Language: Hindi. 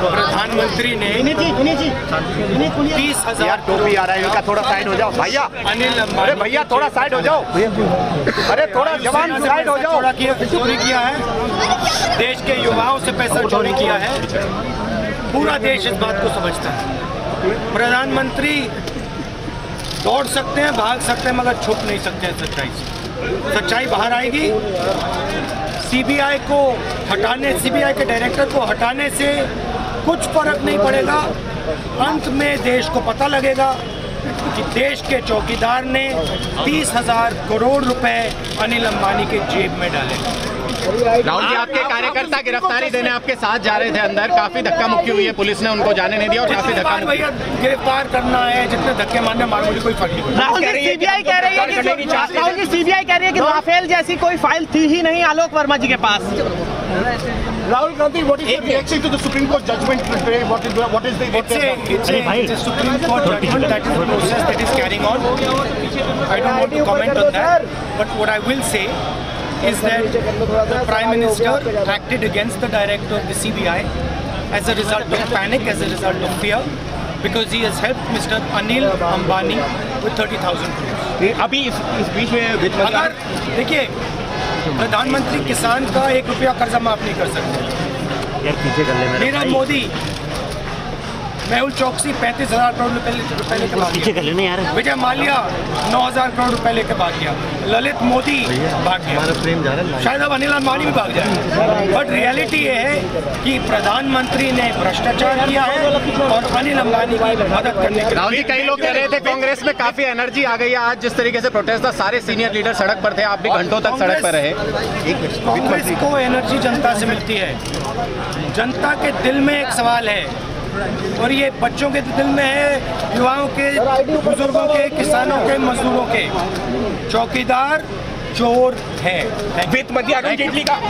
प्रधानमंत्री ने 30,000 टोपी आ रहा है इनका, थोड़ा साइड हो जाओ भैया। अनिल अंबानी, भैया थोड़ा साइड हो जाओ, अरे थोड़ा जवान साइड हो जाओ। चोरी किया है, देश के युवाओं से पैसा चोरी किया है, पूरा देश इस बात को समझता है। प्रधानमंत्री दौड़ सकते हैं, भाग सकते हैं, मगर छुप नहीं सकते हैं सच्चाई से। सच्चाई बाहर आएगी। सीबीआई को हटाने, सीबीआई के डायरेक्टर को हटाने से कुछ फर्क नहीं पड़ेगा। अंत में देश को पता लगेगा कि देश के चौकीदार ने 30,000 करोड़ रुपए अनिल अंबानी के जेब में डाले। राहुल जी, आपके कार्यकर्ता गिरफ्तारी देने आपके साथ जा रहे थे अंदर, काफी धक्का मुक्की हुई है, पुलिस ने उनको जाने नहीं दिया और काफी धक्का। भैया गिरफ्तार करना है, जितने धक्के मारने मारो, मुझे कोई फर्क नहीं पड़ता। राहुल जी, सीबीआई कह रही है कि राफेल जैसी कोई फाइल थी ही नहीं आलोक वर्मा जी के पास। Rahul Gandhi, what is the reaction to the Supreme Court judgment today? What is the Supreme Court judgment that is process that is carrying on? I don't want to comment on that, but what I will say is that the Prime Minister acted against the director of the CBI as a result of panic, as a result of fear, because he has helped Mr. Anil Ambani with 30,000 crores. अभी इस बीच में वित्त मंत्री, अगर देखिए प्रधानमंत्री किसान का 1 रुपया कर्जा माफ नहीं कर सकते। नीरव मोदी, मेहुल चौकसी 35,000 करोड़ रुपए लेके भाग गया। विजय माल्या 9,000 करोड़ रुपए लेके भाग गया। ललित मोदी भाग गया, शायद अब अनिल अंबानी भी भाग जाए। बट रियलिटी ये है कि प्रधानमंत्री ने भ्रष्टाचार किया है और अनिल अंबानी की मदद करने के। कई लोग कह रहे थे कांग्रेस में काफी एनर्जी आ गई है, आज जिस तरीके से प्रोटेस्ट था, सारे सीनियर लीडर सड़क पर थे, आप भी घंटों तक सड़क पर रहे। कांग्रेस को एनर्जी जनता से मिलती है। जनता के दिल में एक सवाल है, और ये बच्चों के दिल में है, युवाओं के, बुजुर्गों के, किसानों के, मजदूरों के। चौकीदार चोर है। वित्त मंत्री अरुण जेटली का